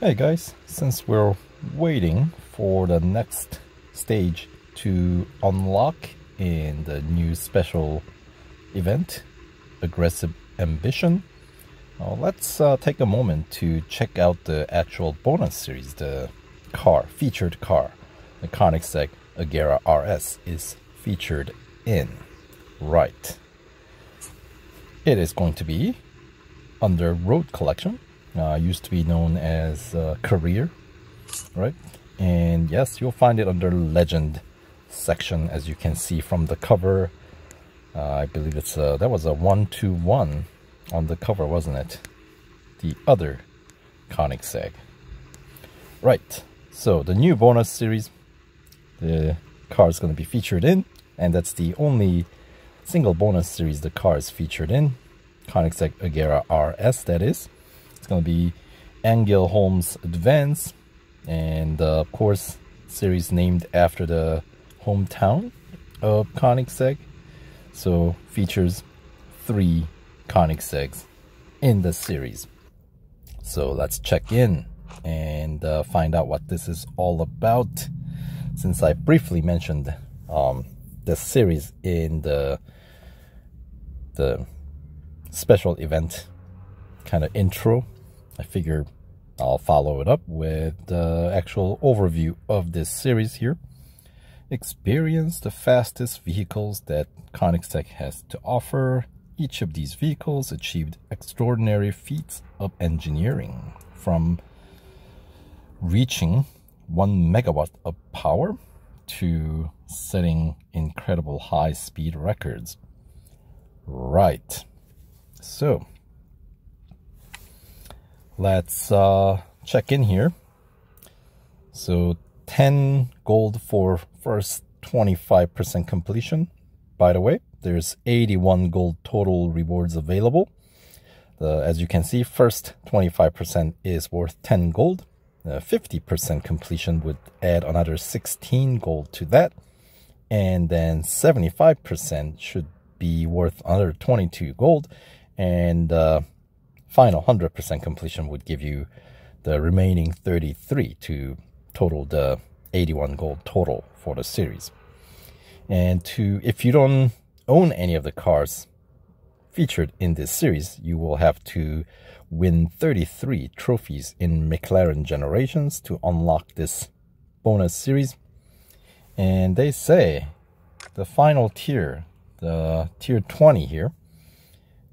Hey guys, since we're waiting for the next stage to unlock in the new special event, Aggressive Ambition, let's take a moment to check out the actual bonus series. The car, featured car, the Koenigsegg Agera RS is featured in. Right. It is going to be under Road Collection. Used to be known as Career, right? And yes, you'll find it under Legend section, as you can see from the cover. I believe it's that was a 1-2-1 on the cover, wasn't it? The other Koenigsegg. Right, so the new bonus series, the car is going to be featured in, and that's the only single bonus series the car is featured in. Koenigsegg Agera RS, that is. It's going to be Ängelholm's Advance, and of course, series named after the hometown of Koenigsegg. So features 3 Koenigseggs in the series. So let's check in and find out what this is all about. Since I briefly mentioned the series in the special event kind of intro, I figure I'll follow it up with the actual overview of this series here. Experience the fastest vehicles that Koenigsegg has to offer. Each of these vehicles achieved extraordinary feats of engineering, from reaching 1 megawatt of power to setting incredible high-speed records. Right. So let's check in here. So 10 gold for first 25% completion. By the way, there's 81 gold total rewards available. As you can see, first 25% is worth 10 gold. 50% completion would add another 16 gold to that. And then 75% should be worth another 22 gold. And final 100% completion would give you the remaining 33 to total the 81 gold total for the series. And if you don't own any of the cars featured in this series, you will have to win 33 trophies in McLaren Generations to unlock this bonus series. And they say the final tier, the tier 20 here,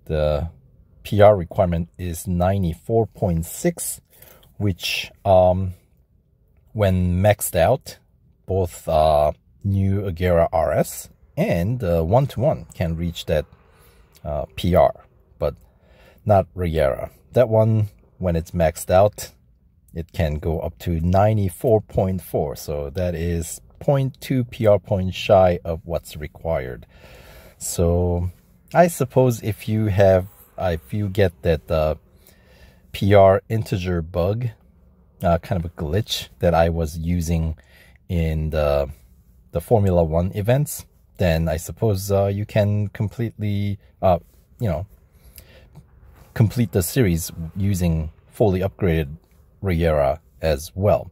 the PR requirement is 94.6, which when maxed out, both new Agera RS and 1-to-1 can reach that PR, but not Regera. That one, when it's maxed out, it can go up to 94.4, so that is 0.2 PR points shy of what's required. So I suppose if you have, if you get that PR integer bug, kind of a glitch that I was using in the Formula One events, then I suppose you can completely, you know, complete the series using fully upgraded Regera as well.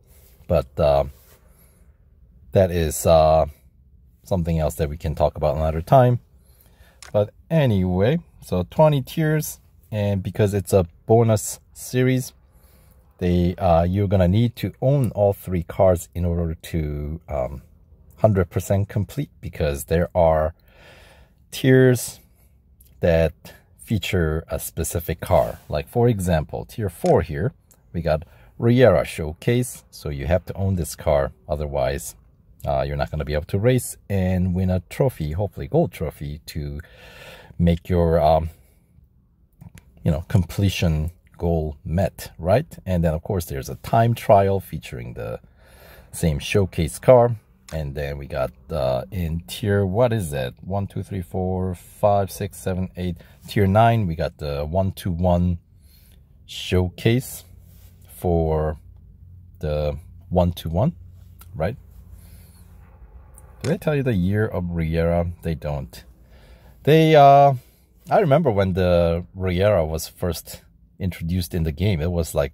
But that is something else that we can talk about another time. But anyway, so 20 tiers, and because it's a bonus series, they you're gonna need to own all 3 cars in order to 100% complete, because there are tiers that feature a specific car. Like for example, tier 4 here, we got Regera Showcase, so you have to own this car, otherwise you're not going to be able to race and win a trophy, hopefully gold trophy, to make your you know, completion goal met, right? And then of course there's a time trial featuring the same showcase car. And then we got in tier, what is that, 1 2 3 4 5 6 7 8, tier 9 we got the 1-to-1 showcase for the 1-to-1, right? Did they tell you the year of Regera? They don't. They I remember when the Regera was first introduced in the game. It was like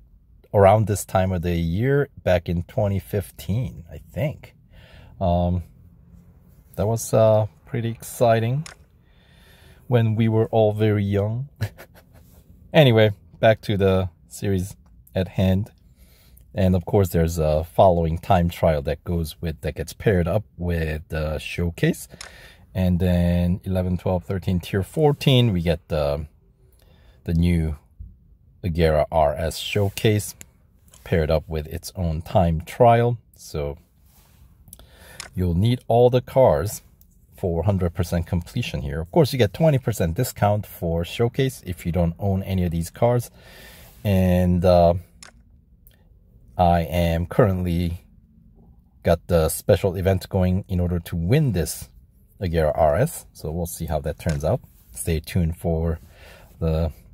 around this time of the year back in 2015, I think. That was pretty exciting when we were all very young. Anyway, back to the series at hand. And of course, there's a following time trial that goes with, that gets paired up with the showcase. And then 11, 12, 13, tier 14, we get the new Agera RS showcase paired up with its own time trial. So you'll need all the cars for 100% completion here. Of course, you get 20% discount for showcase if you don't own any of these cars. And I am currently got the special event going in order to win this Agera RS. So we'll see how that turns out. Stay tuned for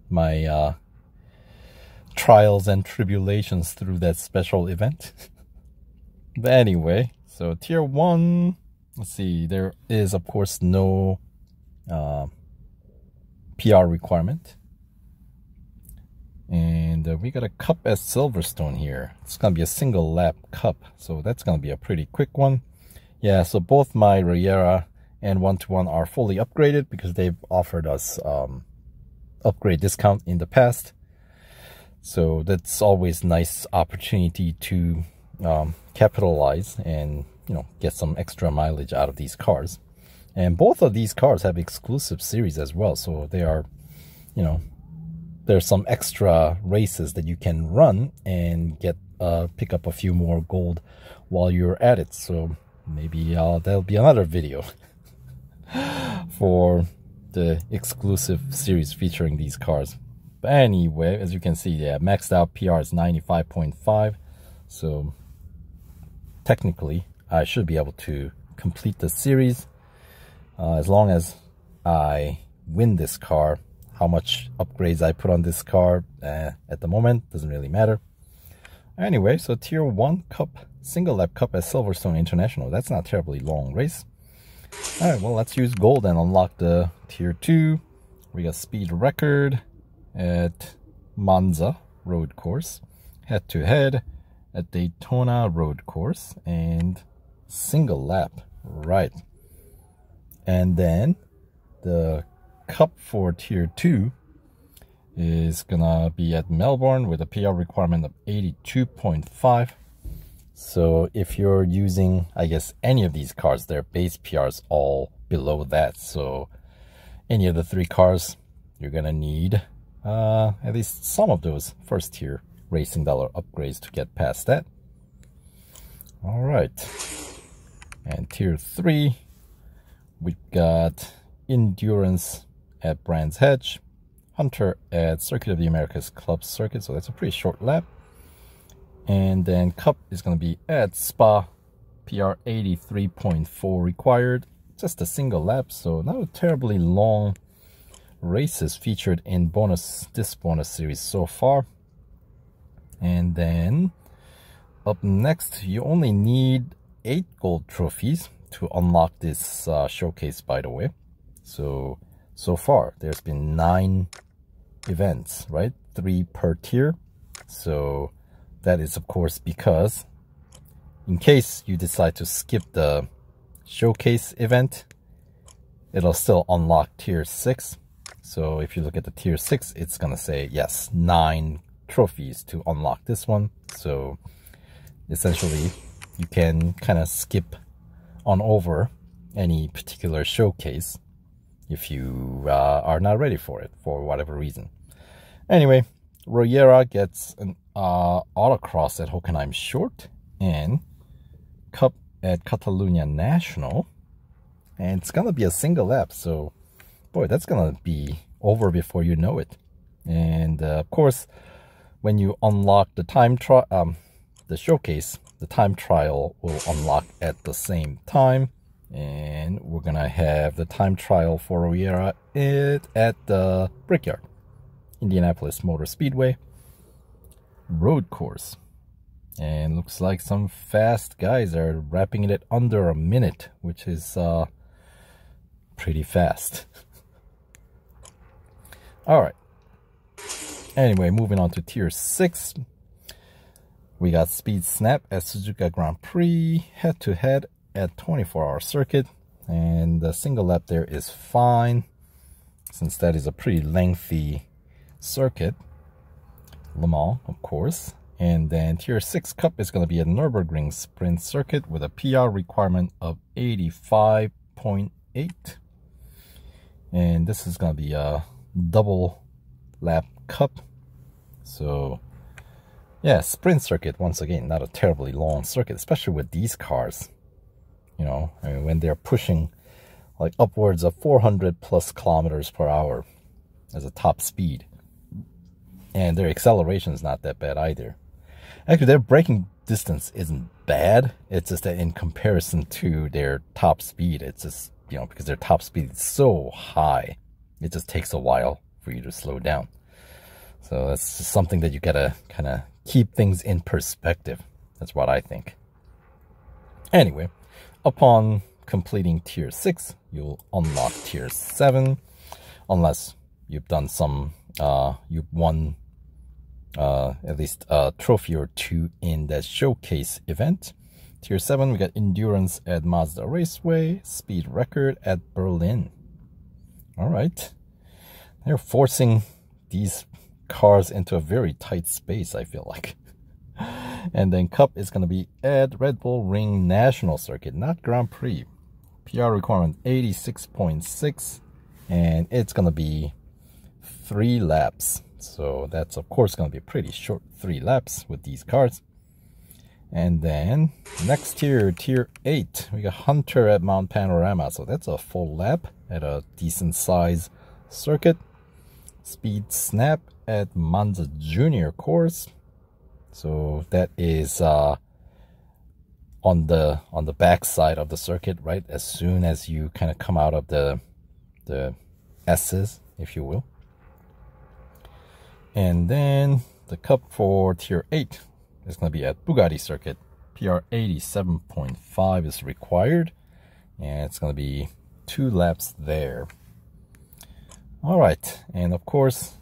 my trials and tribulations through that special event. But anyway, so tier 1, let's see, there is of course no PR requirement. And we got a cup at Silverstone here. It's going to be a single lap cup, so that's going to be a pretty quick one. Yeah, so both my Regera and 1:1 are fully upgraded because they've offered us upgrade discount in the past. So that's always nice opportunity to capitalize and, you know, get some extra mileage out of these cars. And both of these cars have exclusive series as well, so they are, you know, there's some extra races that you can run and get pick up a few more gold while you're at it. So maybe there'll be another video for the exclusive series featuring these cars. But anyway, as you can see, yeah, maxed out PR is 95.5. So technically, I should be able to complete the series as long as I win this car. How much upgrades I put on this car at the moment doesn't really matter. Anyway, so tier 1 cup, single lap cup at Silverstone International. That's not a terribly long race. All right, well, let's use gold and unlock the tier 2. We got speed record at Monza Road Course, head to head at Daytona Road Course, and single lap, right. And then the cup for tier 2 is gonna be at Melbourne with a PR requirement of 82.5. so if you're using, I guess, any of these cars, their base PR is all below that. So any of the 3 cars, you're gonna need at least some of those first tier racing dollar upgrades to get past that. All right, and tier 3, we've got endurance at Brands Hatch, Hunter at Circuit of the Americas Club Circuit, so that's a pretty short lap. And then cup is going to be at Spa, PR 83.4 required, just a single lap, so not a terribly long races featured in this bonus series so far. And then up next, you only need 8 gold trophies to unlock this showcase, by the way. So far there's been 9 events, right? 3 per tier. So that is, of course, because in case you decide to skip the showcase event, it'll still unlock tier 6. So if you look at the tier 6, it's gonna say, yes, 9 trophies to unlock this one. So essentially you can kind of skip on over any particular showcase if you are not ready for it for whatever reason. Anyway, Regera gets an autocross at Hockenheim Short and cup at Catalunya National, and it's gonna be a single lap, so boy, that's gonna be over before you know it. And of course, when you unlock the time trial, the showcase, the time trial will unlock at the same time. And we're gonna have the time trial for Regera at the Brickyard, Indianapolis Motor Speedway Road Course. And looks like some fast guys are wrapping it at under a minute, which is pretty fast. All right, Anyway, moving on to tier 6. We got Speed Snap at Suzuka Grand Prix, head-to-head at 24-hour circuit. And the single lap there is fine, since that is a pretty lengthy circuit. Le Mans, of course. And then Tier 6 Cup is going to be a Nürburgring Sprint Circuit with a PR requirement of 85.8. And this is going to be a double lap cup. So, yeah, Sprint Circuit, once again, not a terribly long circuit, especially with these cars. You know, I mean, when they're pushing like upwards of 400 plus kilometers per hour as a top speed. And their acceleration is not that bad either. Actually, their braking distance isn't bad. It's just that in comparison to their top speed, it's just, you know, because their top speed is so high, it just takes a while for you to slow down. So that's just something that you gotta kind of keep things in perspective. That's what I think. Anyway, upon completing Tier 6, you'll unlock Tier 7. Unless you've done some, you've won at least a trophy or two in that showcase event. Tier 7, we got Endurance at Mazda Raceway, Speed Record at Berlin. Alright. They're forcing these cars into a very tight space, I feel like. And then Cup is going to be at Red Bull Ring National Circuit, not Grand Prix. PR requirement 86.6. And it's going to be 3 laps. So that's, of course, going to be pretty short 3 laps with these cars. And then next tier, tier 8, we got Hunter at Mount Panorama. So that's a full lap at a decent size circuit. Speed Snap at Monza Junior course. So that is on the back side of the circuit, right? As soon as you kind of come out of the S's, if you will. And then the cup for tier 8 is going to be at Bugatti circuit. PR 87.5 is required, and it's going to be 2 laps there. All right, and of course,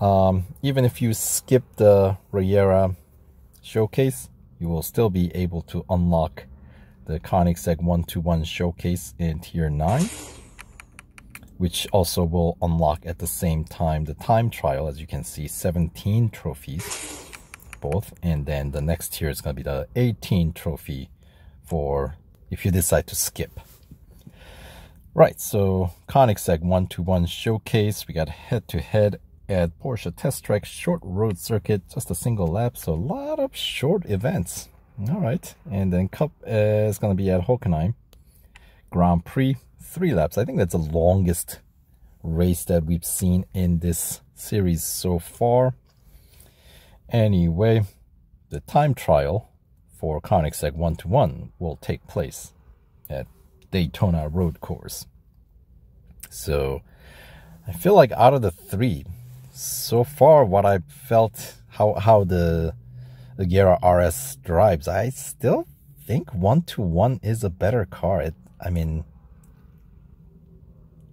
even if you skip the Regera showcase, you will still be able to unlock the Koenigsegg One:1 showcase in tier 9. Which also will unlock at the same time the time trial. As you can see, 17 trophies, both. And then the next tier is going to be the 18 trophy for if you decide to skip. Right, so Koenigsegg One:1 Showcase. We got head-to-head at Porsche Test Track, short road circuit, just a single lap. So a lot of short events. All right, and then Cup is going to be at Hockenheim Grand Prix. 3 laps. I think that's the longest race that we've seen in this series so far. Anyway, the time trial for Koenigsegg One:1 will take place at Daytona Road Course. So I feel like out of the 3, so far what I've felt, how the Agera RS drives, I still think One:1 is a better car. I mean,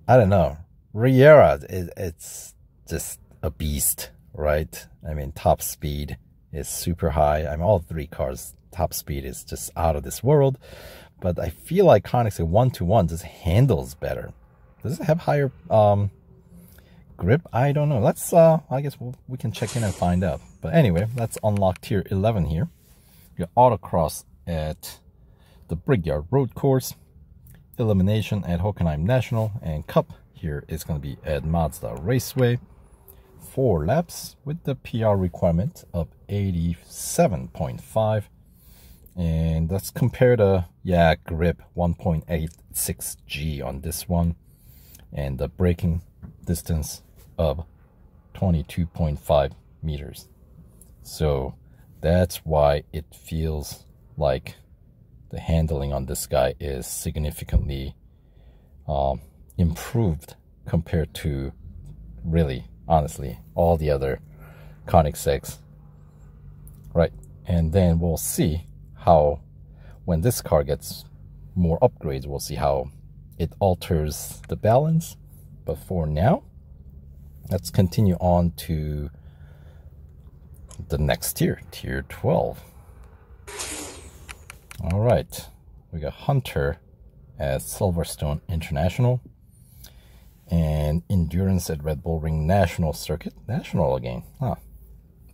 I don't know. Regera, it's just a beast, right? I mean, top speed is super high. I mean, all 3 cars' top speed is just out of this world. But I feel like Koenigsegg One:1 just handles better. Does it have higher grip? I don't know. Let's, I guess we can check in and find out. But anyway, let's unlock tier 11 here. Your autocross at the Brickyard Road Course. Elimination at Hockenheim National, and Cup here is going to be at Mazda Raceway. 4 laps with the PR requirement of 87.5. And let's compare the, yeah, grip 1.86G on this one. And the braking distance of 22.5 meters. So that's why it feels like the handling on this guy is significantly improved compared to, really, honestly, all the other Koenigseggs. Right, and then we'll see how, when this car gets more upgrades, we'll see how it alters the balance. But for now, Let's continue on to the next tier, tier 12. All right, we got Hunter at Silverstone International and Endurance at Red Bull Ring National Circuit. National again, huh?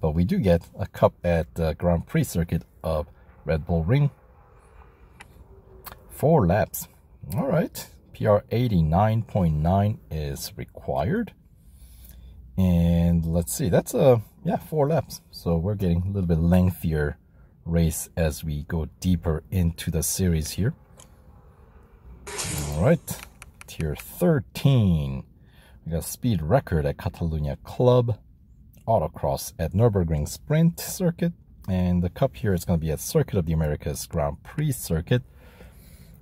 But we do get a cup at the Grand Prix Circuit of Red Bull Ring. 4 laps. All right, PR 89.9 is required. And let's see, that's a, yeah, 4 laps. So we're getting a little bit lengthier race as we go deeper into the series here. All right, tier 13. We got speed record at Catalunya Club, autocross at Nürburgring Sprint Circuit, and the cup here is going to be at Circuit of the Americas Grand Prix Circuit.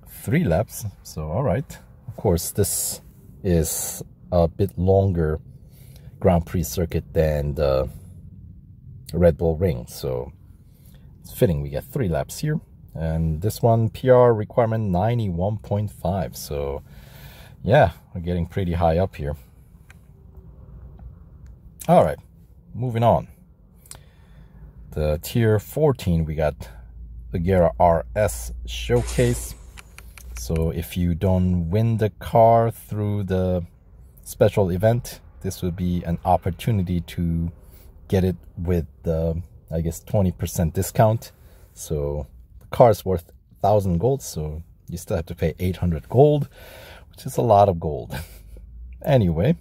3 laps. So all right, of course this is a bit longer Grand Prix circuit than the Red Bull Ring, so it's fitting we get 3 laps here. And this one PR requirement 91.5, so yeah, we're getting pretty high up here. All right, moving on. The tier 14, we got Agera RS Showcase. So if you don't win the car through the special event, this would be an opportunity to get it with the, I guess, 20% discount. So the car is worth 1,000 gold, so you still have to pay 800 gold, which is a lot of gold. Anyway,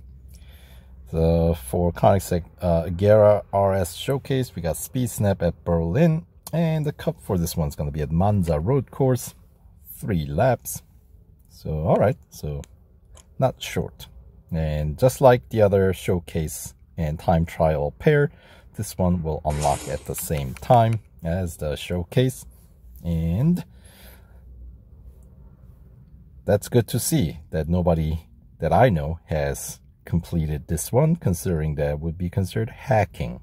for Koenigsegg Agera RS Showcase, we got Speed Snap at Berlin, and the cup for this one's going to be at Monza Road Course. 3 laps. So all right, so not short. And just like the other showcase and time trial pair, this one will unlock at the same time as the showcase, and that's good to see that nobody that I know has completed this one, considering that would be considered hacking.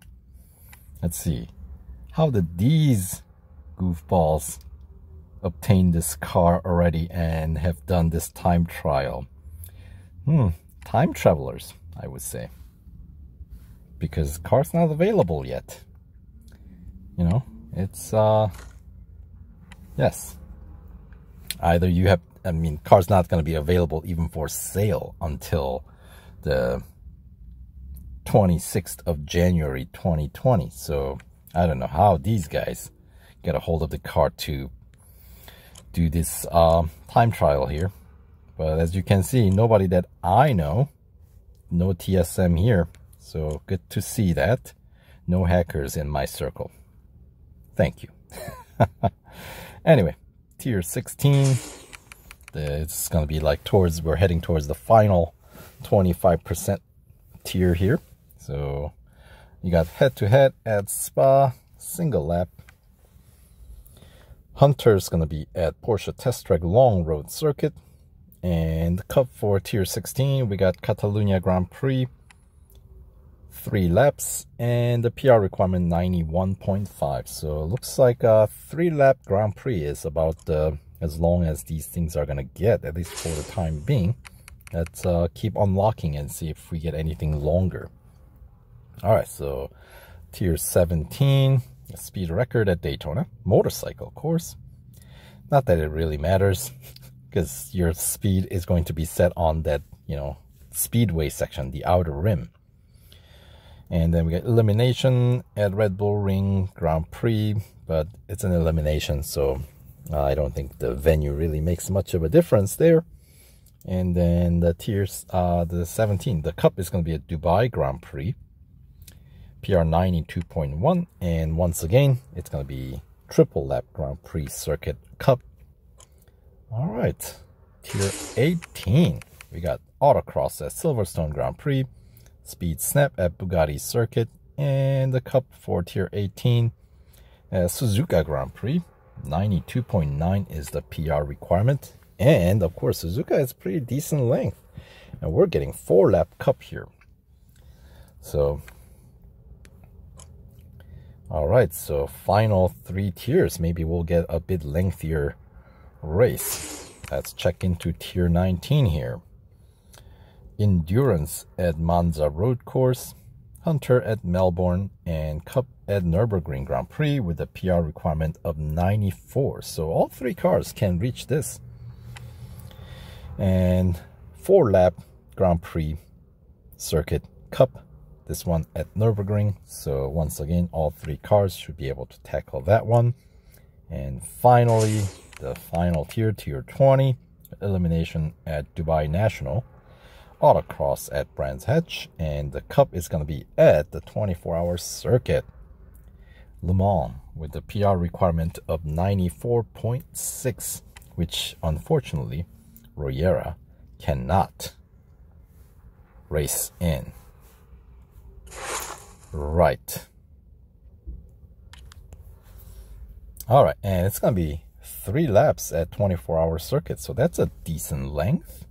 Let's see, how did these goofballs obtain this car already and have done this time trial? Time travelers, I would say, because car's not available yet, you know. It's yes, either you have, I mean, car's not going to be available even for sale until the 26th of January 2020, so I don't know how these guys get a hold of the car to do this time trial here. But as you can see, nobody that I know, no TSM here. So good to see that. No hackers in my circle. Thank you. Anyway, tier 16. It's going to be like towards, we're heading towards the final 25% tier here. So you got head-to-head at Spa, single lap. Hunter's going to be at Porsche Test Track Long Road Circuit. And the cup for tier 16, we got Catalunya Grand Prix, 3 laps, and the PR requirement 91.5. So it looks like a 3-lap Grand Prix is about as long as these things are going to get, at least for the time being. Let's keep unlocking and see if we get anything longer. Alright, so tier 17, speed record at Daytona, motorcycle course. Not that it really matters, because your speed is going to be set on that, you know, speedway section, the outer rim. And then we got elimination at Red Bull Ring Grand Prix, but it's an elimination, so I don't think the venue really makes much of a difference there. And then the tiers, the 17, the cup is going to be at Dubai Grand Prix, PR 92.1, and once again it's going to be triple lap Grand Prix circuit cup. All right, tier 18, we got autocross at Silverstone Grand Prix, speed snap at Bugatti circuit, and the cup for tier 18, Suzuka Grand Prix. 92.9 is the PR requirement, and of course Suzuka is pretty decent length, and we're getting 4 lap cup here. So all right, so final 3 tiers, maybe we'll get a bit lengthier race. Let's check into tier 19 here. Endurance at Monza Road Course, Hunter at Melbourne, and Cup at Nürburgring Grand Prix with a PR requirement of 94. So all three cars can reach this. And 4-lap Grand Prix Circuit Cup, this one at Nürburgring. So once again, all three cars should be able to tackle that one. And finally, the final tier, tier 20, elimination at Dubai National, autocross at Brands Hatch, and the cup is going to be at the 24-hour circuit, Le Mans, with the PR requirement of 94.6, which unfortunately Regera cannot race in. Right. All right, and it's going to be 3 laps at 24-hour circuit, so that's a decent length.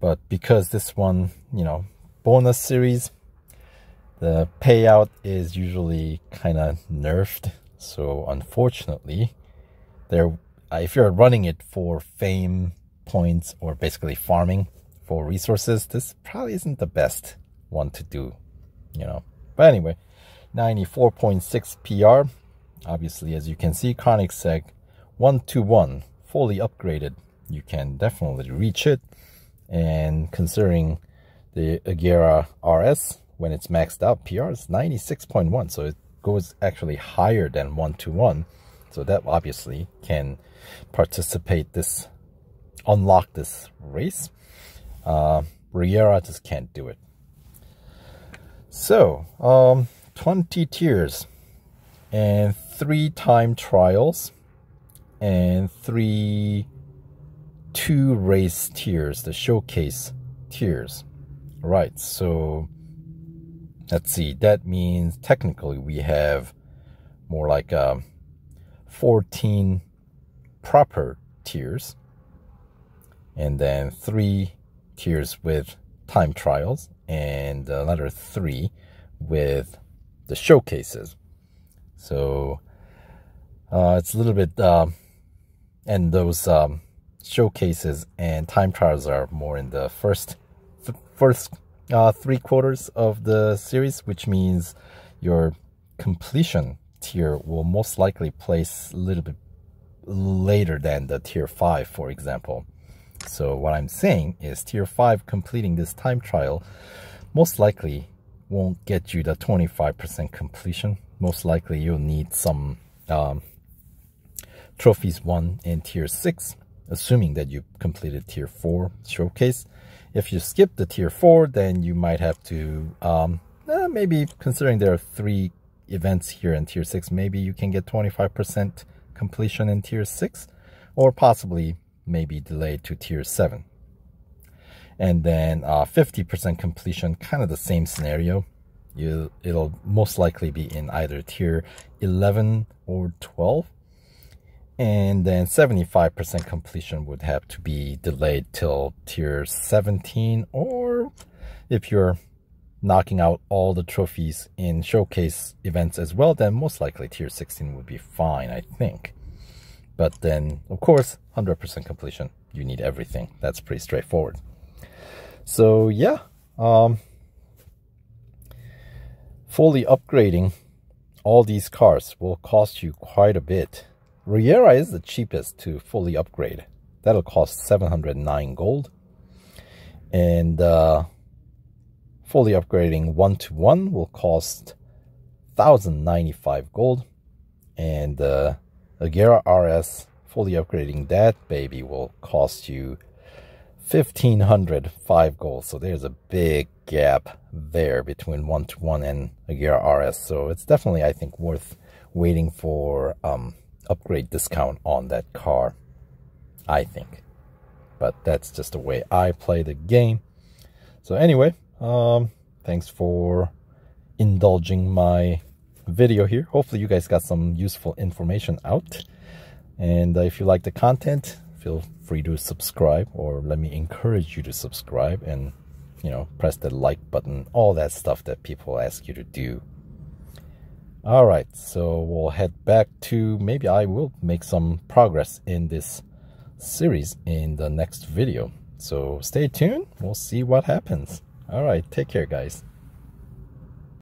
But because this one, you know, bonus series, the payout is usually kind of nerfed. So unfortunately, there, if you're running it for fame points or basically farming for resources, this probably isn't the best one to do, you know. But anyway, 94.6 PR. Obviously, as you can see, Koenigsegg 1:1 fully upgraded. You can definitely reach it. And considering the Agera RS, when it's maxed out, PR is 96.1. So it goes actually higher than 1:1. So that obviously can participate this, unlock this race. Regera just can't do it. So, 20 tiers and 3 time trials and 2 race tiers, the showcase tiers. Right, so let's see, that means technically we have more like 14 proper tiers and then 3 tiers with time trials and another 3 with the showcases. So it's a little bit and those showcases and time trials are more in the first 3/4 of the series, which means your completion tier will most likely place a little bit later than the tier 5, for example. So what I'm saying is tier 5 completing this time trial most likely won't get you the 25% completion. Most likely you'll need some trophies won in tier 6, assuming that you completed tier 4 showcase. If you skip the tier 4, then you might have to, maybe considering there are 3 events here in tier 6, maybe you can get 25% completion in tier 6, or possibly maybe delayed to tier 7. And then 50% completion, kind of the same scenario. It'll most likely be in either tier 11 or 12. And then 75% completion would have to be delayed till tier 17, or if you're knocking out all the trophies in showcase events as well, then most likely tier 16 would be fine, I think. But then, of course, 100% completion, you need everything. That's pretty straightforward. So yeah, fully upgrading all these cars will cost you quite a bit. Regera is the cheapest to fully upgrade. That'll cost 709 gold. And fully upgrading 1:1 will cost 1,095 gold. And Agera RS, fully upgrading that baby, will cost you 1,505 gold. So there's a big gap there between 1:1 and Agera RS. So it's definitely, I think, worth waiting for upgrade discount on that car, I think. But that's just the way I play the game. So anyway, thanks for indulging my video here. Hopefully you guys got some useful information out. And if you like the content, feel free to subscribe, or let me encourage you to subscribe, and, you know, press the like button, all that stuff that people ask you to do. All right, so we'll head back to, maybe I will make some progress in this series in the next video. So stay tuned. We'll see what happens. All right. Take care, guys.